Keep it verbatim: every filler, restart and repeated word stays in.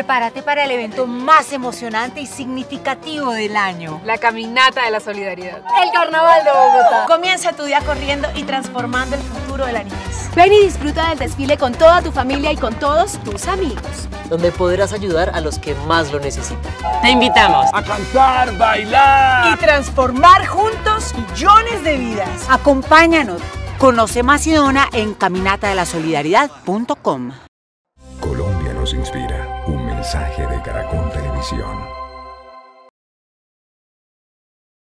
Prepárate para el evento más emocionante y significativo del año. La Caminata de la Solidaridad. El Carnaval de Bogotá. Comienza tu día corriendo y transformando el futuro de la niñez. Ven y disfruta del desfile con toda tu familia y con todos tus amigos, donde podrás ayudar a los que más lo necesitan. Te invitamos a cantar, bailar y transformar juntos millones de vidas. Acompáñanos. Conoce más y dona en caminata de la solidaridad punto com. Colombia nos inspira. Un mensaje de Caracol Televisión.